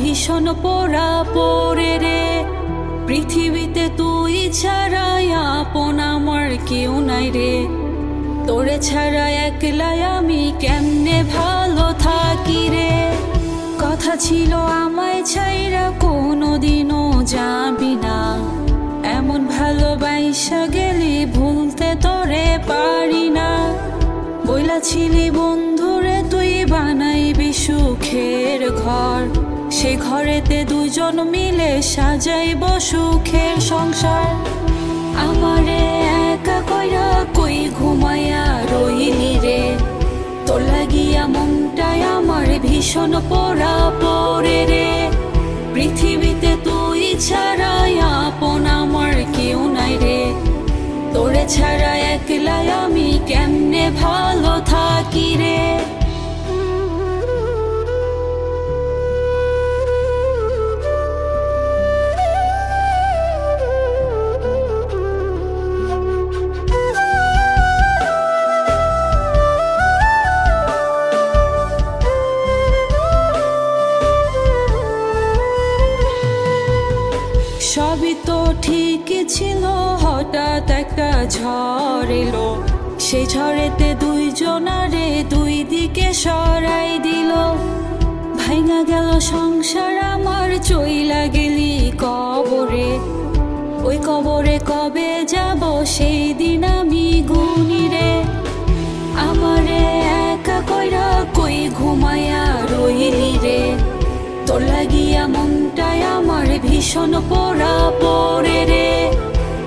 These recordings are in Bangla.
ভীষণ পোড়া পোড়ে রে পৃথিবীতে তুই ছাড়া আপন আমার কেউ নাই রে, তোরে ছাড়া একলা আমি কেমনে ভালো থাকি রে। কথা ছিল আমায় ছাইরা কোনোদিনও যাবি না, এমন ভালোবাসা গেলি ভুলতে তোরে পারি না। বইলাছিলি বন্ধুরে তুই বানাইবি সুখের ঘর, সে ঘরেতে দুজন মিলে সাজাইব সুখের সংসার। আমারে একা কইরা কই ঘুমায়া রইলি রে, তোর লাগিয়া মনটায় আমার ভীষণ পোড়া পোড়ে রে পৃথিবীতে তুই ছাড়া আপন আমার কেউ নাই রে, তোরে ছাড়া একলা আমি কেমনে ভালো থাকি রে। সবই তো ঠিকই ছিল, হঠাৎ একটা ঝড় এলো, সেই ঝড়েতে দুইজনারে দুই দিকে সরাই দিল। ভাঙা গেল সংসার আমার, চইলা গেলি কবরে, ওই কবরে কবে যাব সেই দিন আমি গুনি রে। আমারে একা কইরা কই ঘুমায়া রইলি রে, তোর লাগিয়া মনটায় আমার ভীষণ পোড়া পোড়ে রে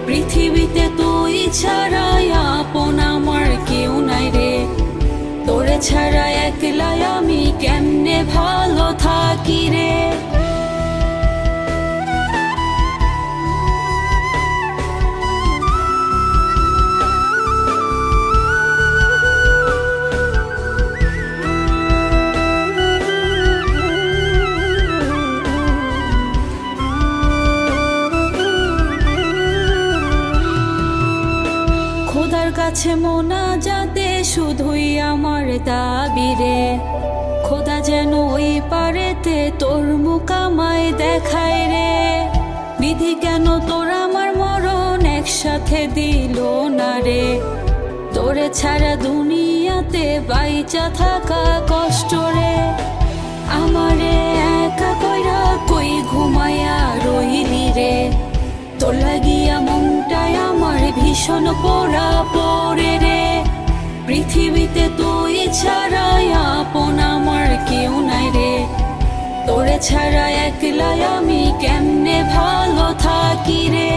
পৃথিবীতে তুই ছাড়া আপন আমার কেউ নাই রে, তোরে ছাড়া একলা আমি কেমনে ভালো থাকি রে। কাছে মোনা যাতে শুধুই আমার দাবি রে, খোদা যেন ওই পারেতে তোর মুকামায় দেখায় রে। বিধি কেন তোর আমার মরণ একসাথে দিল না রে, তোরে ছাড়া দুনিয়াতে বাইচা থাকা কষ্ট রে। আমারে একা কইরা কই ঘুমায়া রইলি রে, তোর লাগিয়া মনটায় আমার ভীষণ পোড়া পোড়ে রে পৃথিবীতে তুই ছাড়া আপন আমার কেউ নাই রে, তোরে ছাড়া একলা আমি কেমনে ভালো থাকি রে।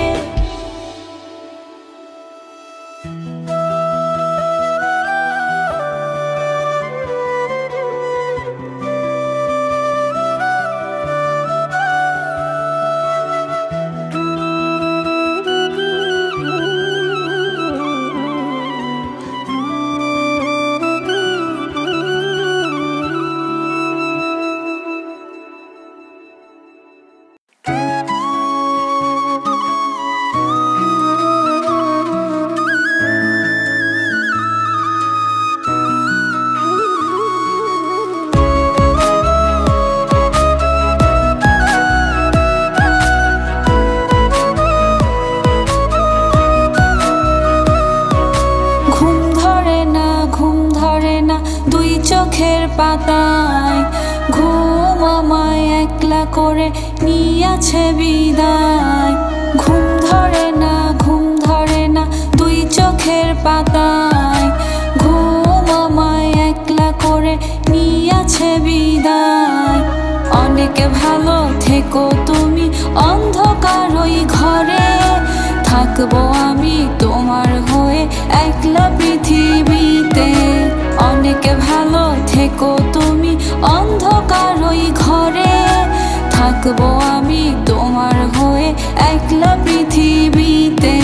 পাতায় ঘুম আমায় একলা করে নিয়েছে বিদায়, ঘুম ধরে না দুই চোখের পাতায় ঘুম আমায় একলা করে নিয়েছে বিদায়। অনেক ভালো থেকো তুমি অন্ধকার ওই ঘরে, থাকবো আমি তোমার হয়ে একলা পৃথিবীতে। অনেক ভালো থেকো তুমি অন্ধকার ওই ঘরে, থাকবো আমি তোমার হয়ে একলা পৃথিবীতে।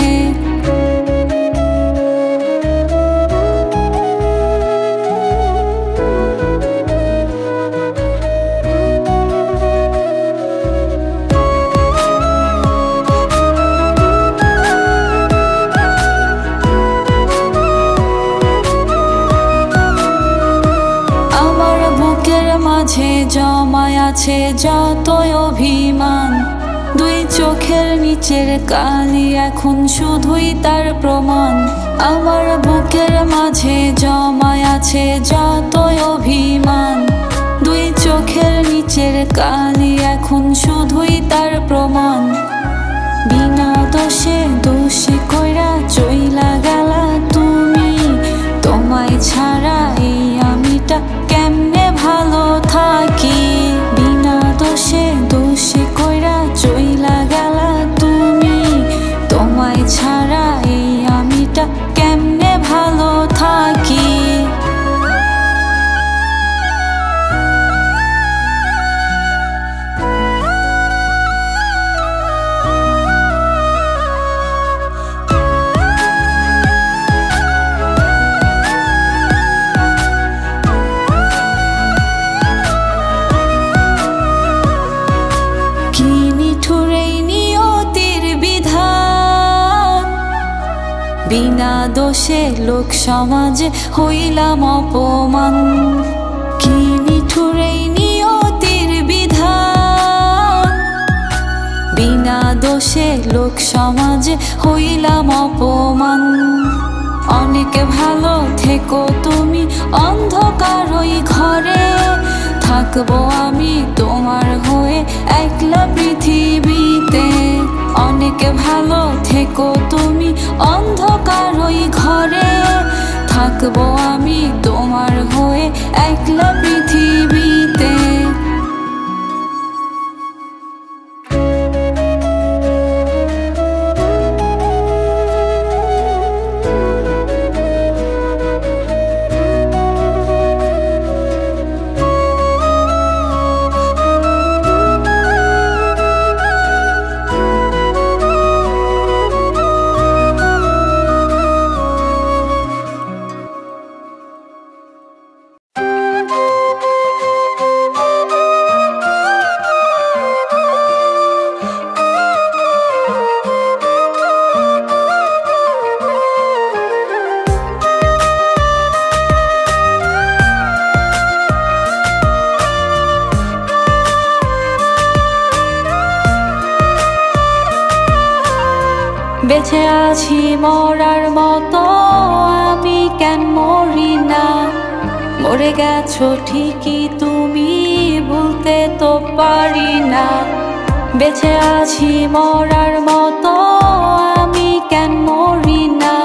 জমায়া আছে যতই অভিমান, দুই চোখের নিচের কালি এখন শুধুই তার প্রমাণ। আমার বুকের মাঝে জমায় আছে যতই অভিমান, দুই চোখের নিচের কালি এখন শুধুই তার প্রমাণ। বিনা দোষে দোষী কইরা চইলা গেলা তুমি, তোমায় ছাড়া এই আমিটা কেমনে ভালো থাকি। বিনা দোষে দোষী কইরা চইলা গেলা তুমি, তোমায় ছাড়া এই আমিটা কেমনে ভালো থাকি। বিনা দোষে লোক সমাজে হইলাম অপমান, কি নিঠুর এই নিয়তির বিধান। বিনা দোষে লোক সমাজে হইলাম অপমান। অনেক ভালো থেকো তুমি অন্ধকার ওই ঘরে, থাকবো আমি তোমার হয়ে একলা পৃথিবীতে। অনেক ভালো থেকো তুমি অন্ধকার ওই ঘরে, থাকবো আমি তোমার হয়ে একলা পৃথিবীতে। বেঁচে আছি মরার মতো, আমি কেন মরি না। মরে গেছো ঠিকই, তুমি ভুলতে তো পারি না। বেঁচে আছি মরার মতো, আমি কেন মরি না।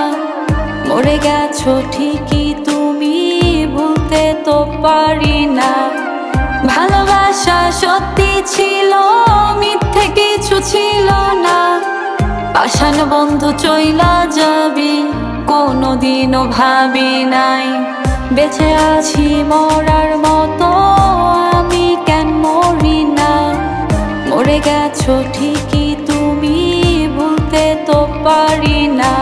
মরে গেছো ঠিকই, তুমি ভুলতে তো পারি না। ভালোবাসা সত্যি ছিল, মিথ্যে কিছু ছিল না। আশান বন্ধু চইলা যাবি, কোনোদিনও ভাবি নাই। বেঁচে আছি মরার মতো, আমি কেন মরি না। মরে গেছো ঠিকই, তুমি ভুলতে তো পারি না।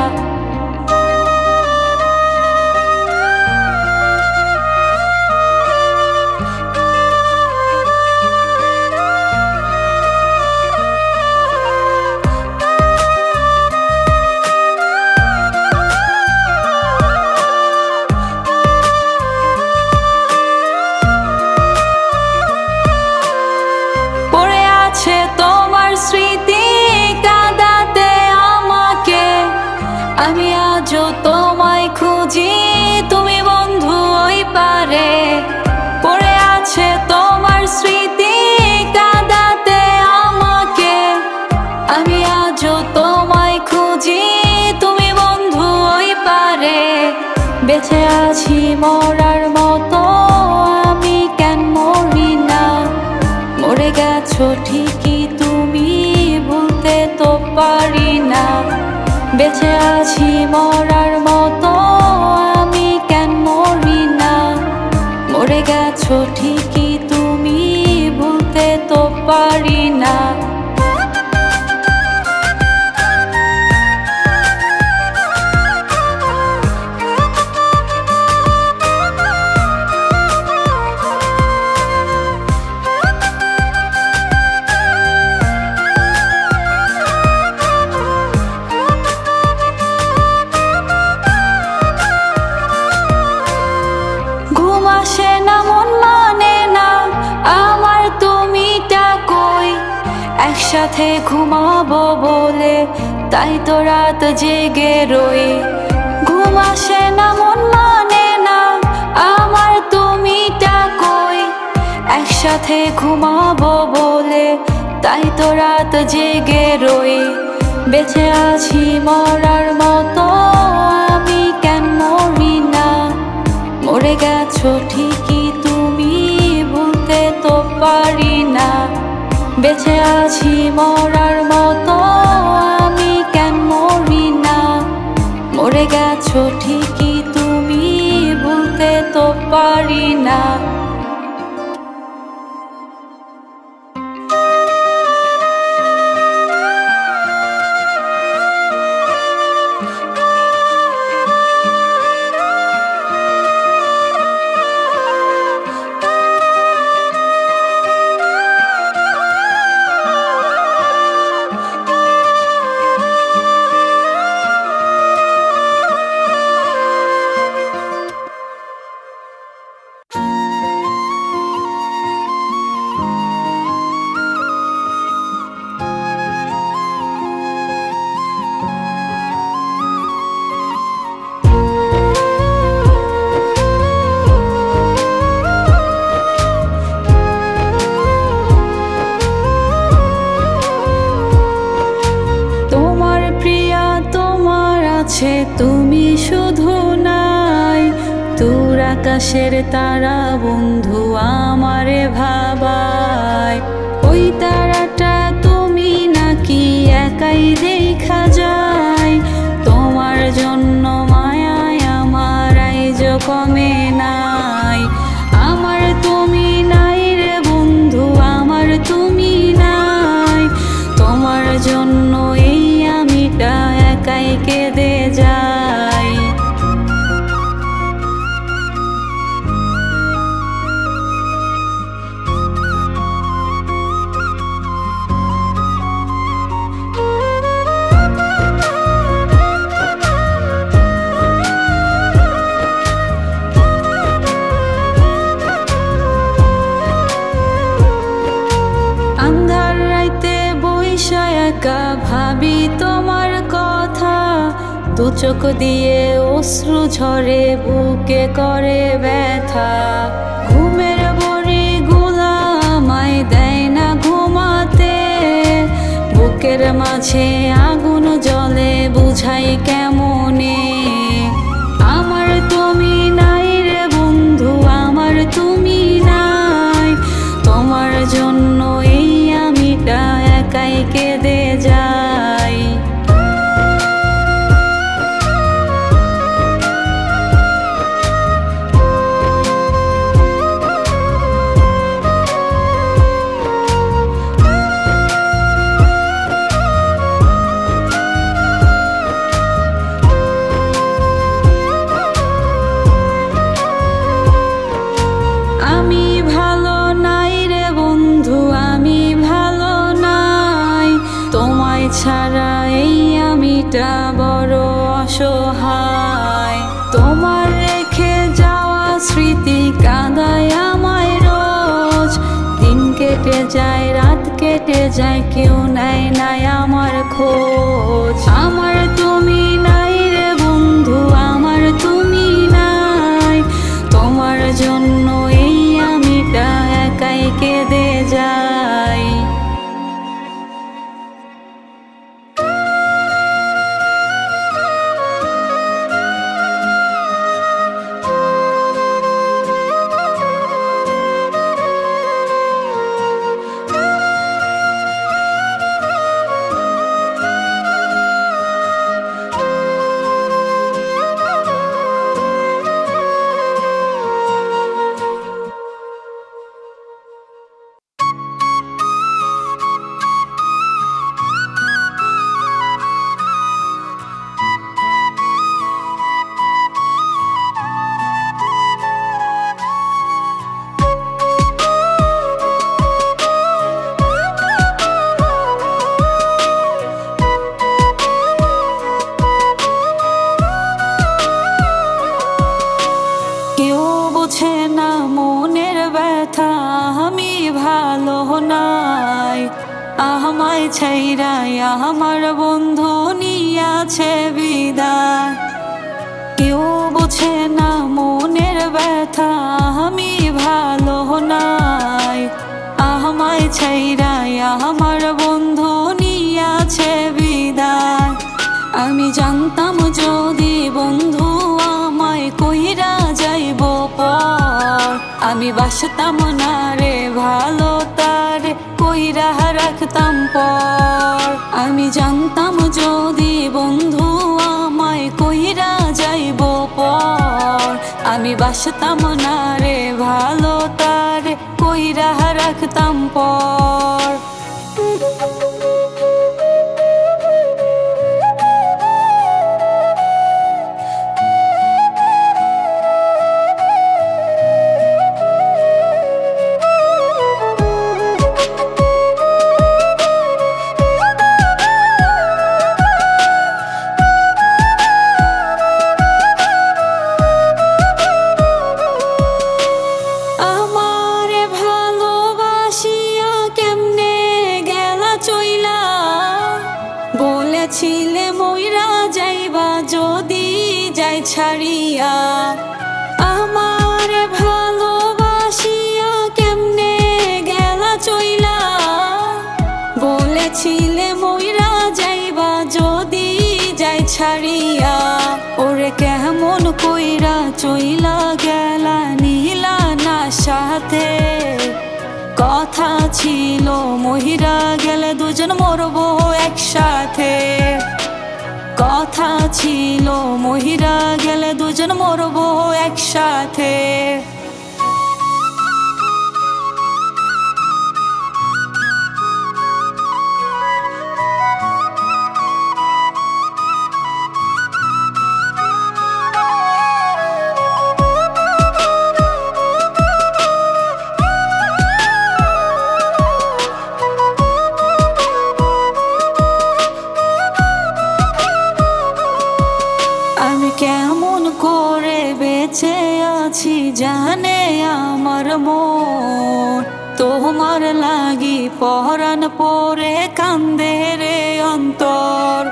আমি আজও তোমায় খুঁজি, তুমি বন্ধু ওই পারে। পড়ে আছে তোমার স্মৃতি কাঁদাতে আমাকে। আমি আজও তোমায় খুঁজি, তুমি বন্ধু ওই পারে। বেঁচে আছি মরার মতো, আমি কেন মরি না। মরে গেছো ঠিকই, তুমি ভুলতে তো পারি না। বেঁচে আছি মরার মতো, আমি কেন মরি না। মরে গেছো ঠিকই, তুমি ভুলতে তো পারি না। সাথে ঘুমাবো বলে তাই তো রাত জেগে রই। ঘুম আসে না, মন মানে না আমার তুমিটা কই। একসাথে ঘুমাবো বলে তাই তো রাত জেগে রই। বেঁচে আছি মরার মতো, আমি কেন মরি না? মরে গেছো ঠিকই, তুমি ভুলতে তো পারি না। বেঁচে আছি মরার মতো, আমি কেন মরি না? মরে গেছো ঠিকই, তুমি ভুলতে তো পারি না। তুমি শুধু নাই, তোর আকাশের তারা বন্ধু আমারে ভাবায়। ওই তারাটা তুমি নাকি একাই দেখা যায়। তোমার জন্য মায়ায় আমার আইজ কমে নাই। আমার তুমি নাই রে বন্ধু, আমার তুমি নাই। তোমার জন্য এই আমিটা একাই কেঁদে যাই। আন্ধার রাইতে বৈশা একা ভাবি তোমার কথা। দু চোখ দিয়ে অশ্রু ঝরে, বুকে করে ব্যথা। ঘুমের বড়ি গুলা আমায় দেয় না ঘুমাতে। বুকের মাঝে আগুন জ্বলে, বুঝাই কেমনে। আমার তুমি নাই রে বন্ধু, আমার তুমি নাই। তোমার জন্য এই আমিটা একাই কেঁদে যাই। ছাড়া এই আমিটা বড় অসহায়। তোমার রেখে যাওয়া স্মৃতি কাঁদায় আমায় রোজ। দিন কেটে যায়, রাত কেটে যায়, কেউ নেয় নাই আমার খোঁজ। আমার তুমি নাই রে বন্ধু, আমার তুমি নাই। তোমার জন্য এই আমিটা একাই কেঁদে যাই। हमारे छाइरा या हमारा बंधु निया छे विदाय क्यों बोझे ना मोनेर व्यथा हमी भालो नाय हमारे छाइरा या हमारा बंधु निया छे विदाय आमी जानताम जोदी बंधु आमाय कोइरा जाइबो पर आमी बासताम ना रे भालो तारे कोइरा रखताम पर आमी जानताम जोदी बंधु आमाय कोइरा जाइबो पर आमी बासताम ना रे भालो तारे कोइरा रखताम पर केमन कोइरा चइला गेला नीला ना साथे कथा छिलो मोइरा गेले दुजन मरबो एकसाथे कथा छिलो मोइरा गेले दुजन मरबो एकसाथे तोमार लागी पहरान पोरे कांदे रे अंतर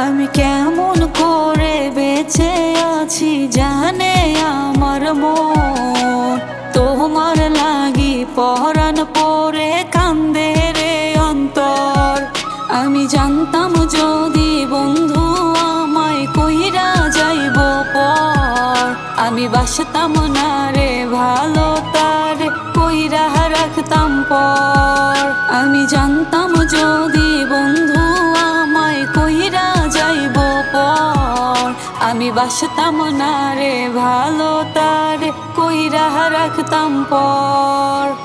आमी केमन करे बेचे आछि जाने आमार मन तोमार लागी पहरान पोरे कांदे रे अंतर आमी जानताम जोदी बंधु आमाय कोइरा जाइबो पर आमी बासताम ना रे भालो तारे कोइरा रखताम पर आमी जानताम जोदी बंधु आमाय कोइरा जाइबो पर आमी बासताम ना रे भालो तारे कोइरा रखताम पर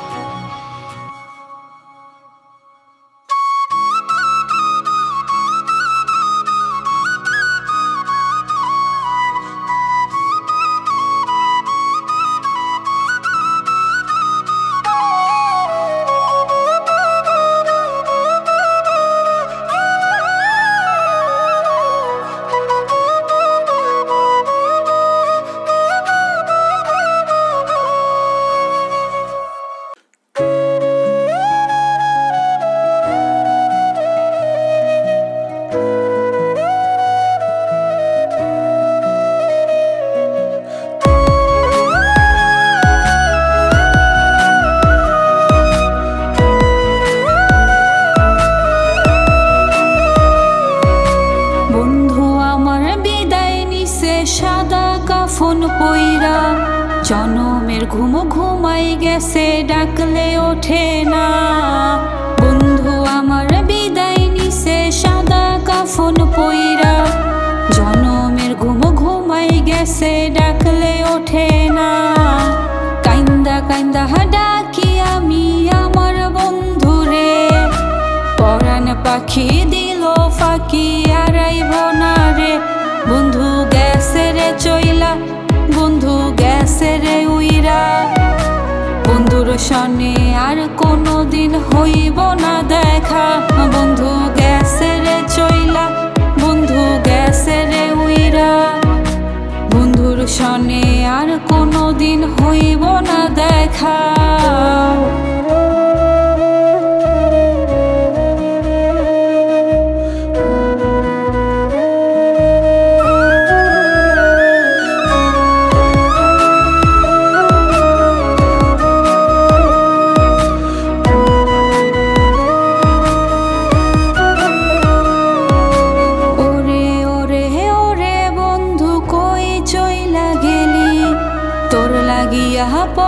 देखा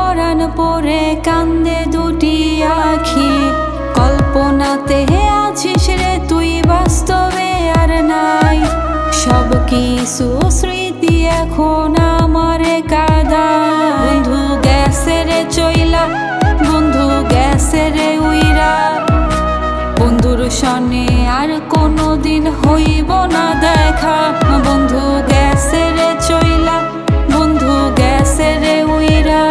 পরাণ পরে কান্দে দুটি আখি কল্পনাতে আছিস রে তুই বাস্তবে আর নাই সব কিছু স্মৃতি এখন আমার কাদায় বন্ধু গেছে রে চইলা বন্ধু গেছে রে উইরা বন্ধুর সনে আর কোনো দিন হইব না দেখা বন্ধু গেছে রে চইলা বন্ধু গেছে রে উইরা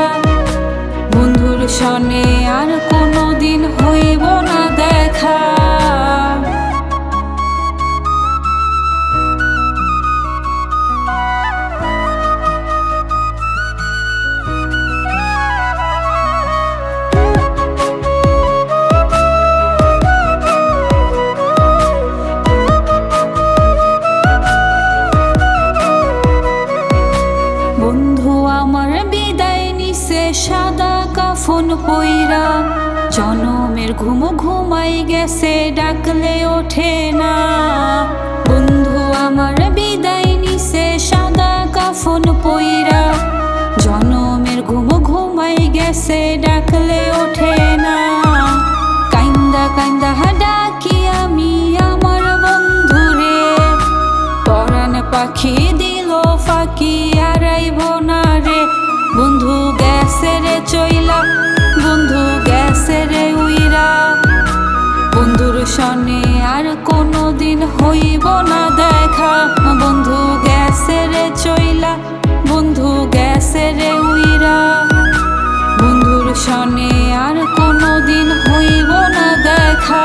বন্ধুর সনে আর কোনো দিন হইব না দেখা সাদা কাফন পইরা জনমের ঘুম ঘুমাই গেছে ডাকলে ওঠে না বন্ধু আমার বিদায় নিছে সাদা কাফন পইরা জনমের ঘুম ঘুমাই গেছে ডাকলে ওঠে না কান্দা কান্দা ডাকি আমি আমার বন্ধুরে পরাণ পাখি দিল ফাঁকি আরাইব না রে বন্ধু গেছে রে চইলা বন্ধু গেছে রে উইরা বন্ধুর সনে আর কোনো দিন হইব না দেখা বন্ধু গেছে রে চইলা বন্ধু গেছে রে উইরা বন্ধুর সনে আর কোনো দিন হইব না দেখা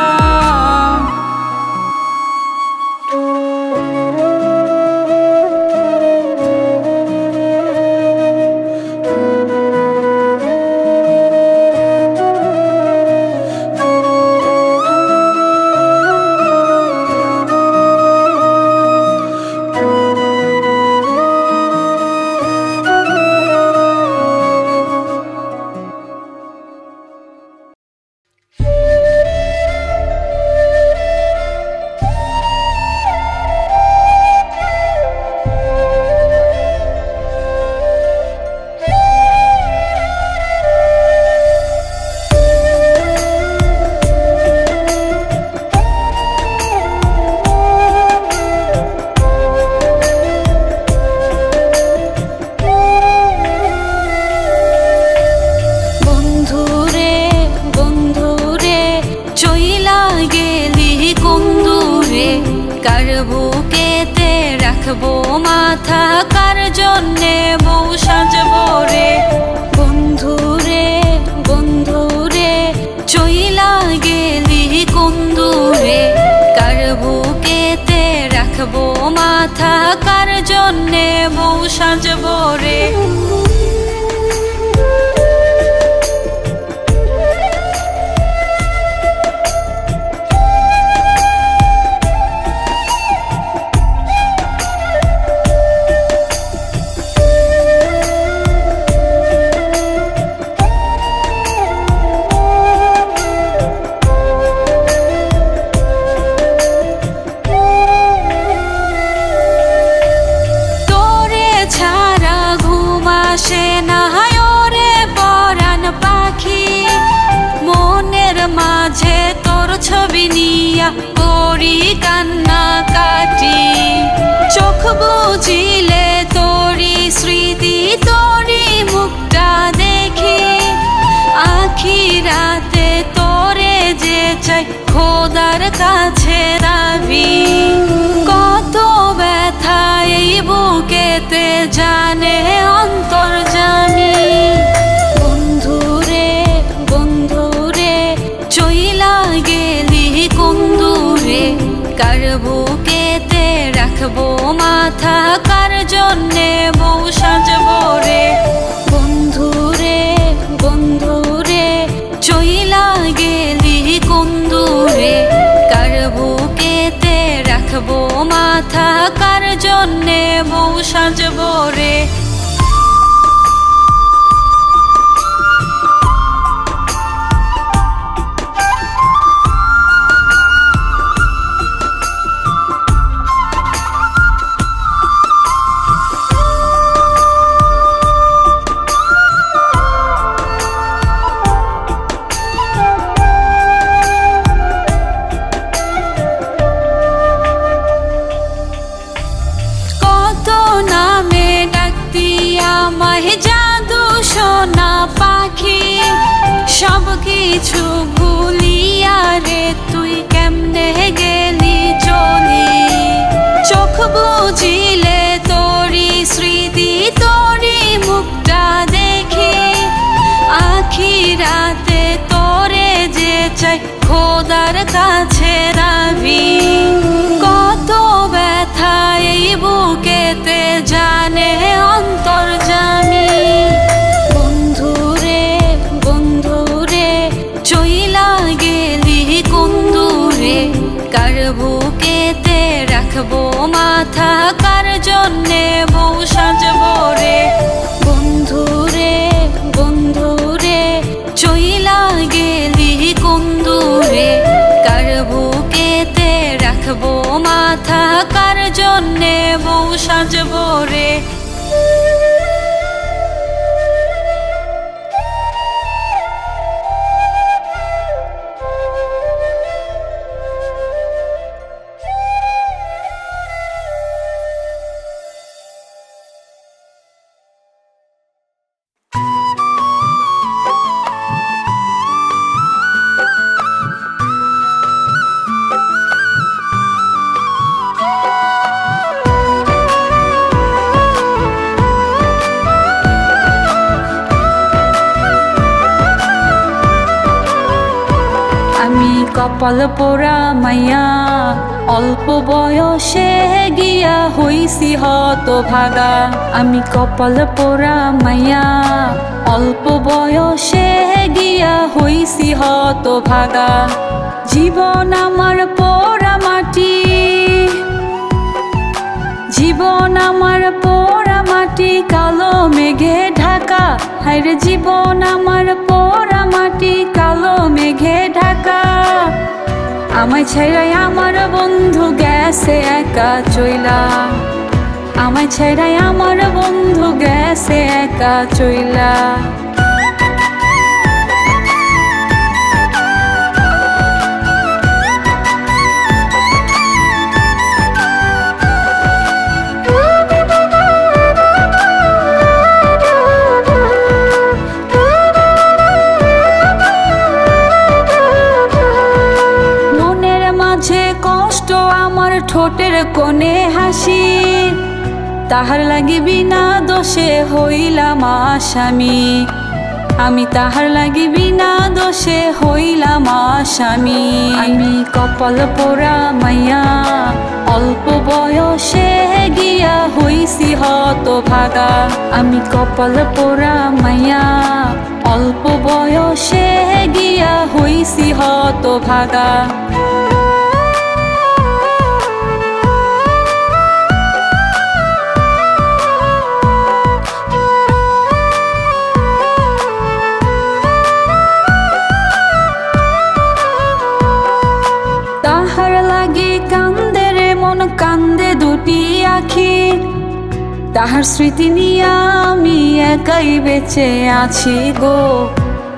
সোনা পাখি সব কিছু ভুলিয়া রে তুই কেমনে গেলি চলি চোখ বুঝিলে তোরি স্মৃতি তোরি মুখটা দেখি আখি রাতে তোরে যে চাই খোদার কাছে রাবি কত ব্যথা এই বুকেতে জানে অন্তর জানি কার বুকেতে রাখবো মাথা কার জন্যে বউ সাজবো রে বন্ধু রে বন্ধু রে চইলা গেলি কুন্দু রে কার বুকেতে রাখবো মাথা কার জন্যে বউ সাজবো রে কপাল পোড়া মাইয়া অল্প বয়সে গিয়া হইছি হতভাগা আমি কপাল পোড়া মাইয়া অল্প বয়সে গিয়া হইছি হতভাগা জীবন আমার পোড়া মাটি জীবন আমার পোড়া মাটি কালো মেঘে ঢাকা হায়রে জীবন আমার পোড়া মাটি কালো মেঘে ঢাকা আমায় ছাইড়াই আমার বন্ধু গেছে একা চইলা আমায় ছাইড়াই আমার বন্ধু গেছে একা চইলা ঠোঁটের কোণে হাসি তাহার লাগি বিনা দোষে হইলাম আসামি আমি তাহার লাগি বিনা দোষে হইলাম আসামি আমি কপাল পোড়া মাইয়া অল্প বয়সে গিয়া হইছি হতভাগা আমি কপাল পোড়া মাইয়া অল্প বয়সে গিয়া হইছি হতভাগা তাহার স্মৃতি নিয়া আমি একাই বেঁচে আছি গো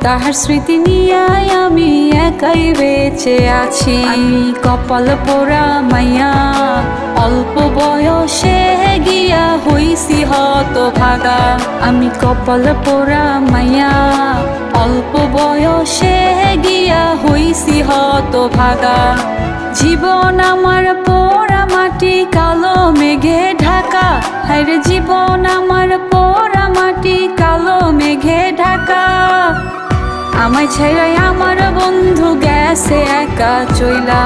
তাহার স্মৃতি নিয়া আমি একাই বেঁচে আছি আমি কপাল পোড়া মাইয়া অল্প বয়সে গিয়া হইছি হতভাগা আমি কপাল পোড়া মাইয়া অল্প বয়সে গিয়া হইছি হতভাগা জীবন আমার পোড়া মাটি কালো মেঘে ঢাকা হায়রে জীবন আমার পোড়া মাটি কালো মেঘে ঢাকা আমায় ছাইড়াই আমার বন্ধু গেছে একা চইলা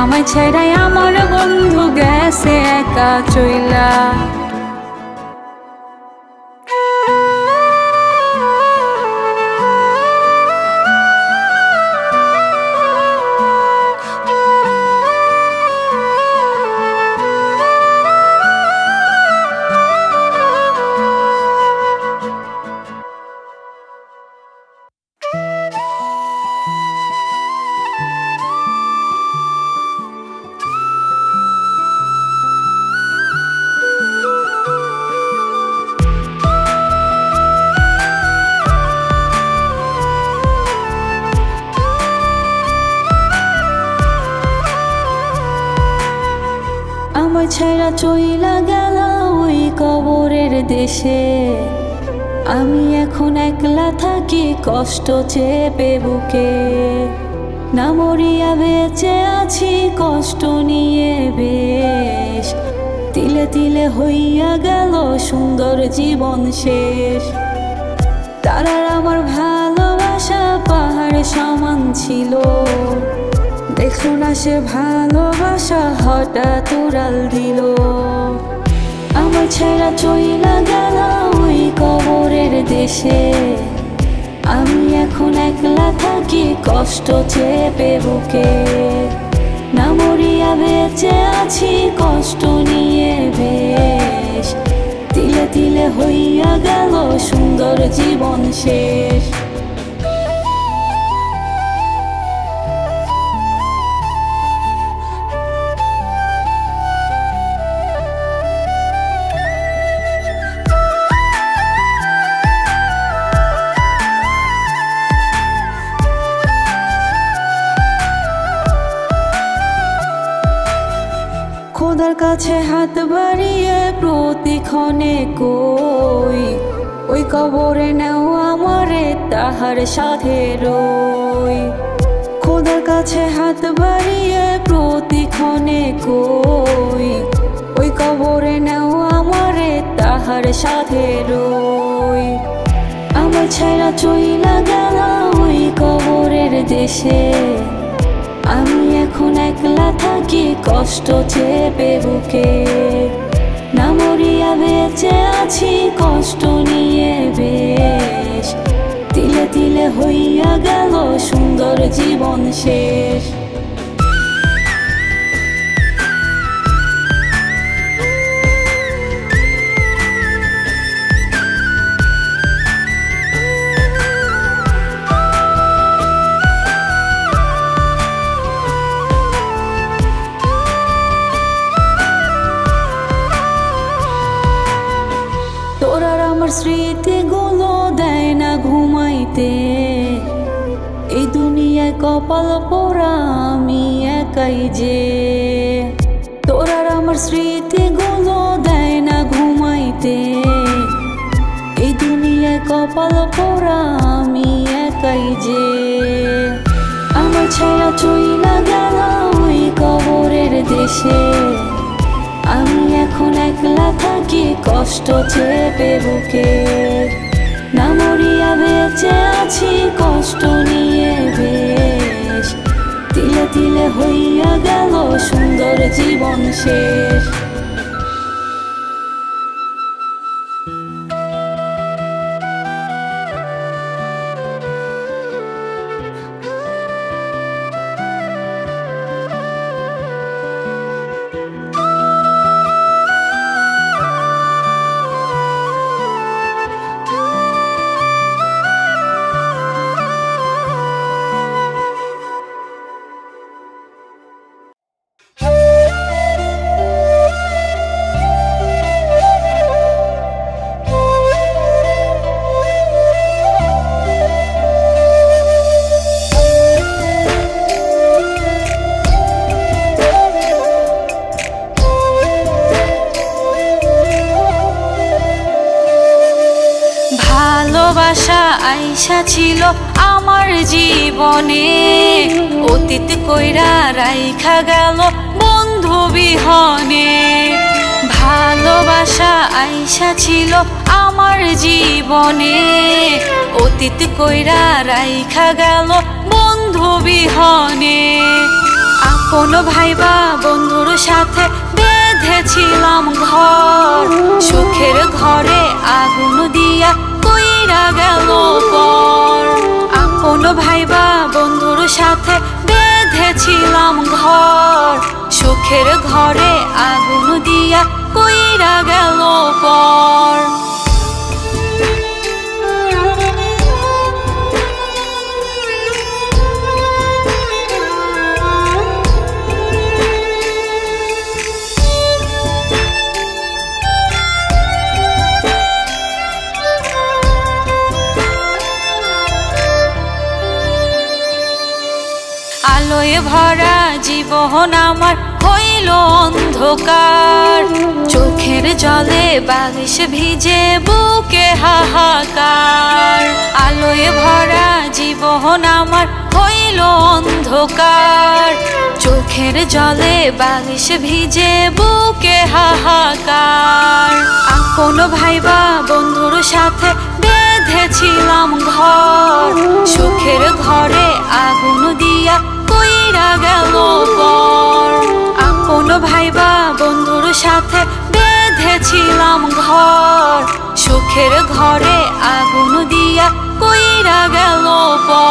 আমায় ছাইড়াই আমার বন্ধু গেছে একা চইলা আমি এখন একলা থাকি কষ্ট চেপে বুকে, না মরিয়া বেঁচে আছি কষ্ট নিয়ে বেশ। তিলে তিলে হইয়া গেল সুন্দর জীবন শেষ। তারার আমার ভালোবাসা পাহাড় সমান ছিল, দেখলো না সে ভালোবাসা হঠাৎ উড়াল দিল। আমার ছেড়া চইলা গেল ওই কবরের দেশে, আমি এখন একলা থাকি কষ্ট চেপে বুকে, না মরিয়া বেঁচে আছি কষ্ট নিয়ে বেশ। তিলে তিলে হইয়া গেল সুন্দর জীবন শেষ। খোদার কাছে হাত বাড়িয়ে প্রতিক্ষণে কই, ওই কবরে নাও আমারে তাহার সাথে রই। খোদার কাছে হাত বাড়িয়ে প্রতিক্ষণে কই, ওই কবরে নাও আমারে তাহার সাথে রই। আমার ছায়া চইলা গেল ওই কবরের দেশে, আমি এখন একলা থাকি কষ্ট চেপে বুকে, না মরিয়া বেঁচে আছি কষ্ট নিয়ে বেশ। তিলে তিলে হইয়া গেল সুন্দর জীবন শেষ। স্মৃতিগুলো দেয় না ঘুমাইতে, এই দুনিয়ায় কপাল পোড়া আমি একাই যে। তোরার আমার স্মৃতিগুলো দেয় না ঘুমাইতে, এই দুনিয়ায় কপাল পোড়া আমি একাই যে। আমার ছায়া চইলা গেল ওই কবরের দেশে, আমি এখন একলা থাকি কষ্ট চেপে বুকে, না মরিয়া বেঁচে আছি কষ্ট নিয়ে বেশ। তিলে তিলে হইয়া গেল সুন্দর জীবন শেষ। ভালোবাসা আইসা ছিল আমার জীবনে, অতীত কইরা রাইখা গেল বন্ধু বিহনে। ভালোবাসা আইসা ছিল আমার জীবনে, অতীত কইরা রাইখা গেল বন্ধু বিহনে। আপন ভাইবা বন্ধুর সাথে বেঁধেছিলাম ঘর, সুখের ঘরে আগুন দিয়া কইরা গেল পর। আপন ভাইবা বন্ধুর সাথে বেঁধেছিলাম ঘর, সুখের ঘরে আগুন দিয়া কইরা গেল পর। আলোয় ভরা জীবন আমার হইল लो अंधकार चोखेर जले बारिश भिजे बुके हाहाकार आलोय भरा जीवन आमार हईल अंधकार चोखेर जले बारिश भिजे बुके हाहाकार आपन भाइबा बंधुर साथे बेधेछिलाम घर चोखेर घरे आगुन दिया कइरा गेल भाइबा बंधुर साथे बेधेछिलाम घर सुखेर घरे आगुन दिया कइरा गेल पर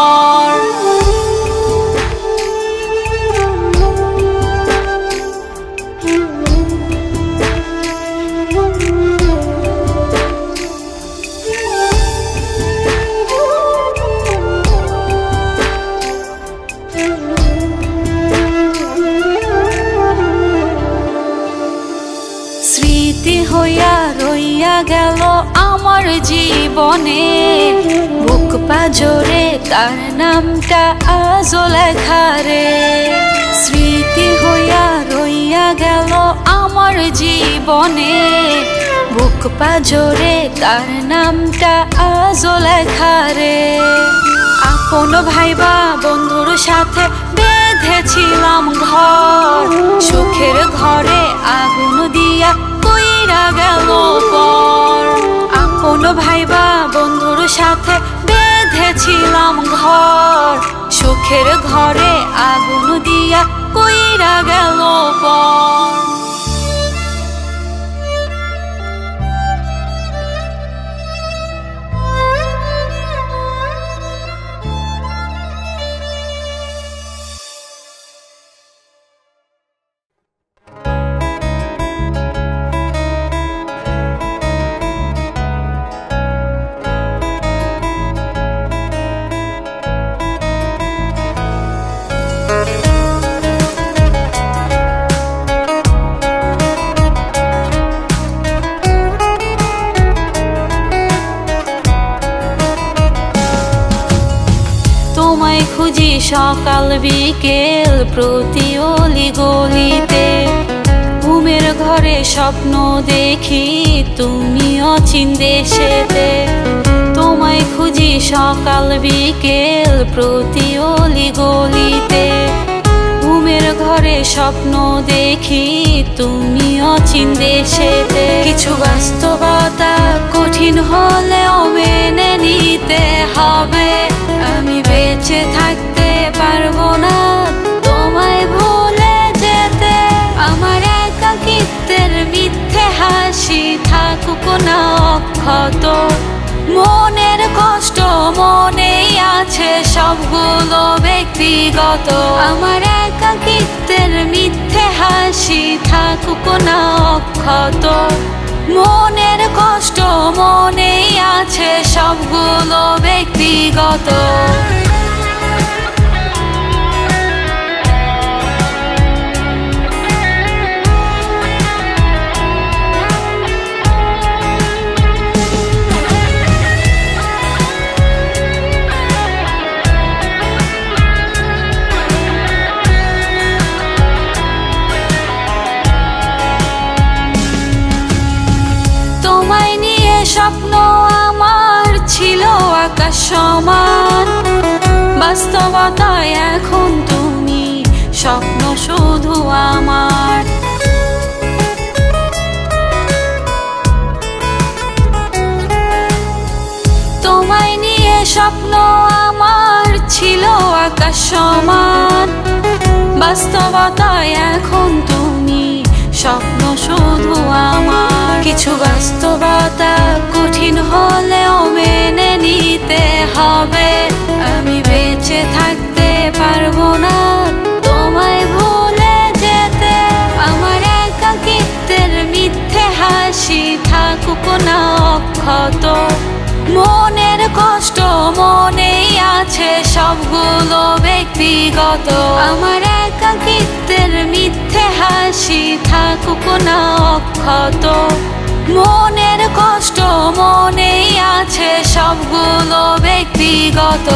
गेलो आमार जीवने बुक पाजरे तार नामटा आजो लेखा रे स्मृति होया रइया गेलो आमार जीवने बुक पाजरे तार नामटा आजो लेखा रे आपन भाइबा बंधुर साथे बेधेछिलाम घर सुखेर घरे आगुन दिया कइरा गेल आपन भाइबा बंधुर साथे बेधेछिलाम घर सुखेर घरे आगुन दिया कइरा गेल पर सकाल बिकेल प्रति ओली गलिते घुमेर घरे स्वप्न देखी तुमी अचिन देशेते तोमाय खुजी सकाल बिकेल प्रति ओली गलिते घुमेर घरे स्वप्न देखी तुमी अचिन देशेते किछु वास्तवता कठिन हलेओ मेने निते हबे आमी बेचे थाकते पारबो ना तोमाय भुले जेते आमार एकाकित्वेर मिथ्ये हासि थाकुक ना अक्षत मनेर कष्ट मनेई आछे सबगुलो व्यक्तिगत आमार एकाकित्वेर मिथ्ये हासि थाकुक ना अक्षत मनेर कष्ट मनेई आछे सबगुलो व्यक्तिगत स्वप्न आमार छिलो आकाश समान बास्तवताय एखन तुमी स्वप्न शुधु आमार तोमाय निये स्वप्न आमार छिलो आकाश समान बास्तवताय एखन तुमी स्वप्न शुधु आमार किछु वास्तवता कठिन हलेओ मेने निते हबे आमी बेचे थाकते पारबो ना तोमाय भुले जेते आमार एकाकित्वेर मिथ्ये हासि थाकुक ना अक्षत मनेर कष्ट मनेई आछे सबगुलो व्यक्तिगत आमार एकाकित्वेर मिथ्ये हासि थाकुक ना अक्षत मनेर कष्ट मनेई आछे सबगुलो व्यक्तिगत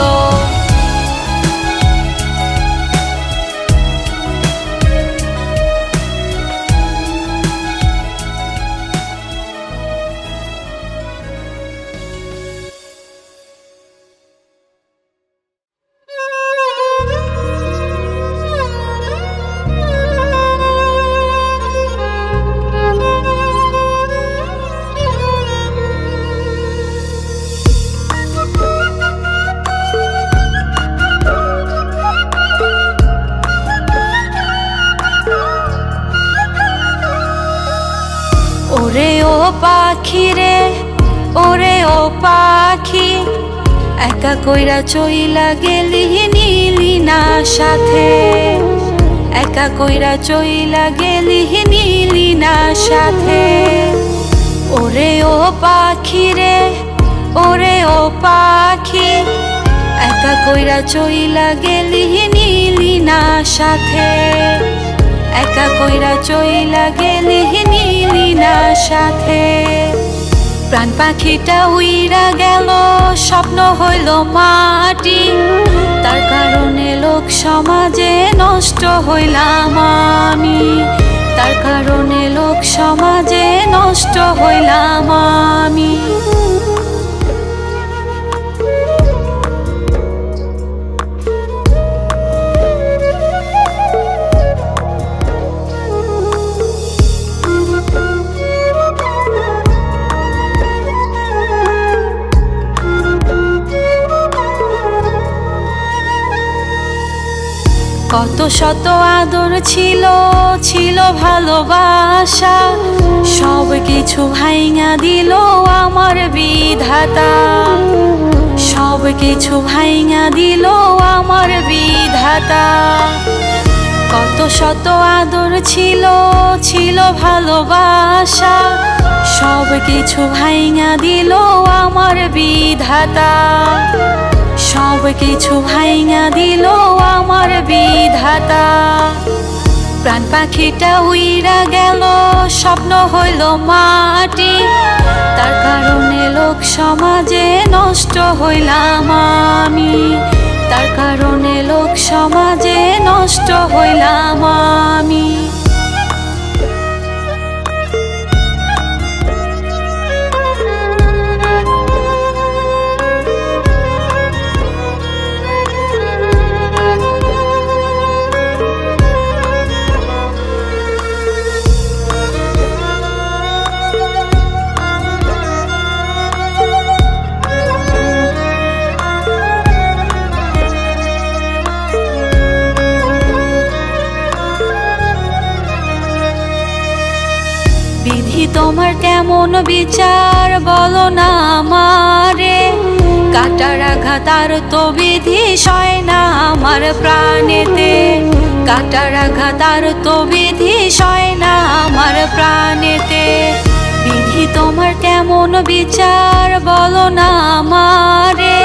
ওরে ও পাখি একা কইরা চইলা গেলি নিলি না সাথে, একা কইরা চইলা গেলি নিলি না সাথে। ওরে ও পাখি একা কইরা চইলা গেলি নিলি না সাথে, একা কইরা চইলা গেলি নিলি না সাথে। প্রাণ পাখিটা উইরা গেল স্বপ্ন হইল মাটি, তার কারণে লোক সমাজে নষ্ট হইলাম আমি, তার কারণে লোক সমাজে নষ্ট হইলাম আমি। কত শত আদর ছিল, ছিল ভালোবাসা, সব কিছু ভাইঙা দিল আমার বিধাতা, সব কিছু ভাইঙা দিল আমার বিধাতা। কত শত আদর ছিল, ছিল ভালোবাসা, সব কিছু ভাইঙা দিল আমার বিধাতা, সব কিছু ভাইঙা দিল আমার বিধাতা। প্রাণ পাখিটা উইরা গেল স্বপ্ন হইল মাটি, তার কারণে লোক সমাজে নষ্ট হইলাম আমি, তার কারণে লোক সমাজে নষ্ট হইলাম আমি। বিধি তোমার কেমন বিচার বলো না আমারে, কাটার আঘাত আর তো বিধি সয় না আমার প্রাণেতে, কাটার আঘাত আর তো বিধি সয় না আমার প্রাণেতে। বিধি তোমার কেমন বিচার বলো না আমারে,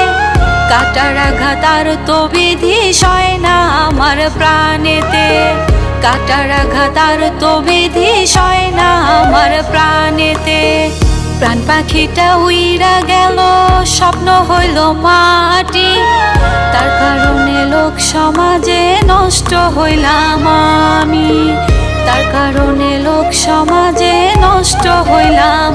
কাটার আঘাত আর তো বিধি সয় না আমার প্রাণেতে, কাটার আঘাত আর তো বিধি সয় না আমার প্রাণেতে। প্রাণ পাখিটা উইরা গেল স্বপ্ন হইল মাটি, তার কারণে লোক সমাজে নষ্ট হইলাম আমি, তার কারণে লোক সমাজে নষ্ট হইলাম।